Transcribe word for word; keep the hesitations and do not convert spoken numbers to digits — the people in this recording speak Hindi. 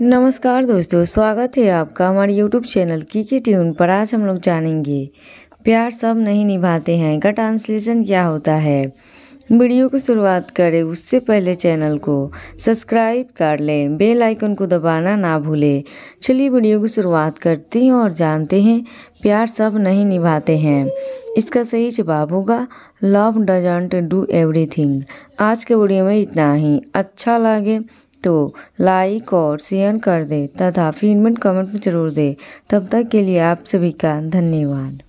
नमस्कार दोस्तों, स्वागत है आपका हमारे यूट्यूब चैनल की के ट्यून पर। आज हम लोग जानेंगे प्यार सब नहीं निभाते हैं का ट्रांसलेशन क्या होता है। वीडियो को शुरुआत करें उससे पहले चैनल को सब्सक्राइब कर लें, बेल आइकन को दबाना ना भूलें। चलिए वीडियो की शुरुआत करते हैं और जानते हैं प्यार सब नहीं निभाते हैं। इसका सही जवाब होगा लव डजंट डू एवरीथिंग। आज के वीडियो में इतना ही। अच्छा लगे तो लाइक और शेयर कर दे तथा फीडबैक कमेंट में जरूर दे। तब तक के लिए आप सभी का धन्यवाद।